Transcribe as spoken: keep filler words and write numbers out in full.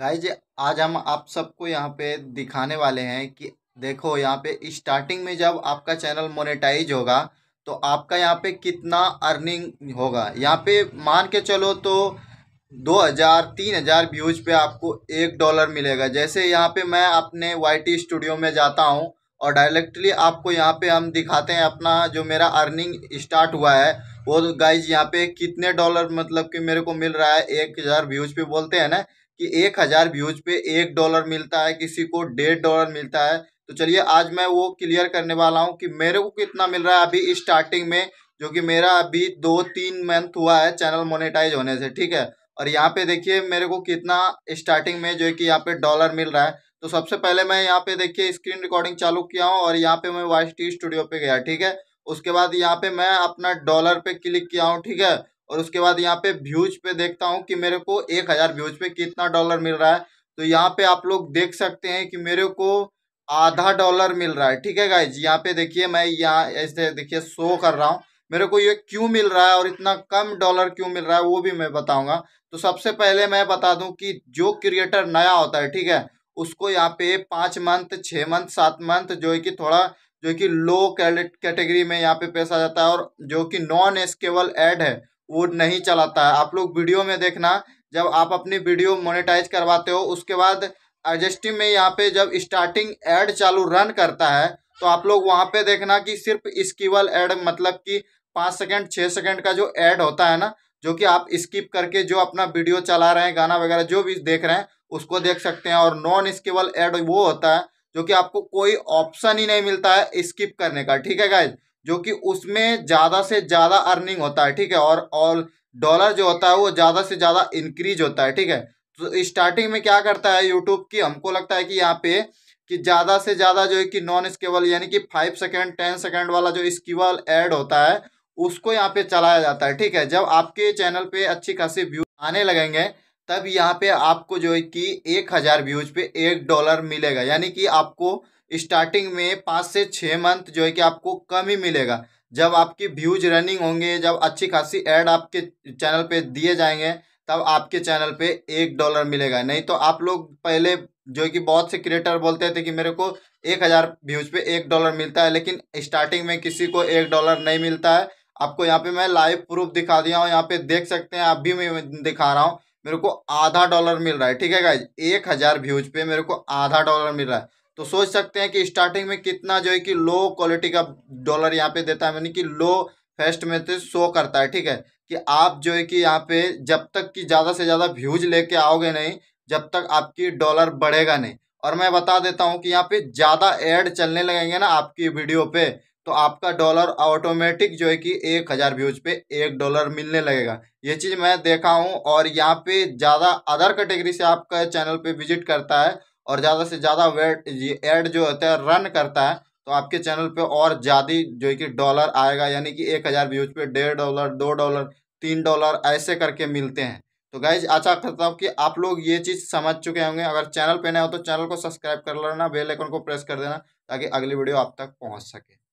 Guys आज हम आप सबको यहाँ पे दिखाने वाले हैं कि देखो यहाँ पे स्टार्टिंग में जब आपका चैनल मोनेटाइज होगा तो आपका यहाँ पे कितना अर्निंग होगा। यहाँ पे मान के चलो तो दो हज़ार तीन हज़ार व्यूज़ पे आपको एक डॉलर मिलेगा। जैसे यहाँ पे मैं अपने वाई टी स्टूडियो में जाता हूँ और डायरेक्टली आपको यहाँ पे हम दिखाते हैं अपना जो मेरा अर्निंग स्टार्ट हुआ है वो गाइज यहाँ पे कितने डॉलर मतलब कि मेरे को मिल रहा है। एक हज़ार व्यूज़ पे बोलते हैं ना कि एक हज़ार व्यूज़ पे एक डॉलर मिलता है, किसी को डेढ़ डॉलर मिलता है। तो चलिए आज मैं वो क्लियर करने वाला हूँ कि मेरे को कितना मिल रहा है अभी स्टार्टिंग में, जो कि मेरा अभी दो तीन मंथ हुआ है चैनल मोनेटाइज होने से, ठीक है। और यहाँ पे देखिए मेरे को कितना स्टार्टिंग में जो है कि यहाँ पे डॉलर मिल रहा है। तो सबसे पहले मैं यहाँ पे देखिए स्क्रीन रिकॉर्डिंग चालू किया हूँ और यहाँ पे मैं वाई टी स्टूडियो पे गया, ठीक है। उसके बाद यहाँ पे मैं अपना डॉलर पे क्लिक किया हूँ, ठीक है। और उसके बाद यहाँ पे व्यूज पे देखता हूँ कि मेरे को एक हज़ार व्यूज पे कितना डॉलर मिल रहा है। तो यहाँ पे आप लोग देख सकते हैं कि मेरे को आधा डॉलर मिल रहा है, ठीक है गाइज। यहाँ पे देखिए मैं यहाँ ऐसे देखिए शो कर रहा हूँ, मेरे को ये क्यों मिल रहा है और इतना कम डॉलर क्यों मिल रहा है वो भी मैं बताऊँगा। तो सबसे पहले मैं बता दूँ कि जो क्रिएटर नया होता है, ठीक है, उसको यहाँ पे पाँच मंथ छः मंथ सात मंथ जो है कि थोड़ा जो है कि लो कैटेगरी में यहाँ पे पैसा जाता है और जो कि नॉन एस्केबल ऐड है वो नहीं चलाता है। आप लोग वीडियो में देखना, जब आप अपनी वीडियो मोनेटाइज करवाते हो उसके बाद एडजस्टिंग में यहाँ पे जब स्टार्टिंग ऐड चालू रन करता है तो आप लोग वहाँ पे देखना कि सिर्फ स्किवल ऐड मतलब कि पाँच सेकेंड छः सेकेंड का जो ऐड होता है ना, जो कि आप स्किप करके जो अपना वीडियो चला रहे हैं गाना वगैरह जो भी देख रहे हैं उसको देख सकते हैं। और नॉन स्किपेबल ऐड वो होता है जो कि आपको कोई ऑप्शन ही नहीं मिलता है स्किप करने का, ठीक है गाइज, जो कि उसमें ज़्यादा से ज़्यादा अर्निंग होता है, ठीक है। और और डॉलर जो होता है वो ज़्यादा से ज़्यादा इंक्रीज होता है, ठीक है। तो स्टार्टिंग में क्या करता है यूट्यूब की, हमको लगता है कि यहाँ पे कि ज़्यादा से ज़्यादा जो है कि नॉन स्किपेबल यानी कि फाइव सेकेंड टेन सेकेंड वाला जो स्किपेबल ऐड होता है उसको यहाँ पे चलाया जाता है, ठीक है। जब आपके चैनल पे अच्छी खासी व्यू आने लगेंगे तब यहाँ पे आपको जो है कि एक हज़ार व्यूज पे एक डॉलर मिलेगा, यानी कि आपको स्टार्टिंग में पाँच से छः मंथ जो है कि आपको कम ही मिलेगा। जब आपकी व्यूज रनिंग होंगे, जब अच्छी खासी ऐड आपके चैनल पे दिए जाएंगे तब आपके चैनल पे एक डॉलर मिलेगा। नहीं तो आप लोग पहले जो है कि बहुत से क्रिएटर बोलते थे कि मेरे को एक हज़ार व्यूज पे एक डॉलर मिलता है, लेकिन स्टार्टिंग में किसी को एक डॉलर नहीं मिलता है। आपको यहाँ पे मैं लाइव प्रूफ दिखा दिया हूँ, यहाँ पे देख सकते हैं, आप भी मैं दिखा रहा हूँ, मेरे को आधा डॉलर मिल रहा है, ठीक है गाइज। एक हज़ार व्यूज पे मेरे को आधा डॉलर मिल रहा है। तो सोच सकते हैं कि स्टार्टिंग में कितना जो है कि लो क्वालिटी का डॉलर यहाँ पे देता है, यानी कि लो फेस्ट में तो शो करता है, ठीक है। कि आप जो है कि यहाँ पे जब तक कि ज़्यादा से ज़्यादा व्यूज लेके आओगे नहीं, जब तक आपकी डॉलर बढ़ेगा नहीं। और मैं बता देता हूँ कि यहाँ पर ज़्यादा एड चलने लगेंगे ना आपकी वीडियो पर, तो आपका डॉलर ऑटोमेटिक जो है कि एक हज़ार व्यूज पे एक डॉलर मिलने लगेगा। ये चीज़ मैं देखा हूँ। और यहाँ पे ज़्यादा अदर कैटेगरी से आपका चैनल पे विजिट करता है और ज़्यादा से ज़्यादा वेट ऐड जो होता है रन करता है तो आपके चैनल पे और ज़्यादा जो है कि डॉलर आएगा, यानी कि एक हज़ार व्यूज पे डेढ़ डॉलर दो डॉलर तीन डॉलर ऐसे करके मिलते हैं। तो गाइज आशा करता हूँ कि आप लोग ये चीज़ समझ चुके होंगे। अगर चैनल पर नए हो तो चैनल को सब्सक्राइब कर लेना, बेल आइकन को प्रेस कर देना ताकि अगली वीडियो आप तक पहुँच सके।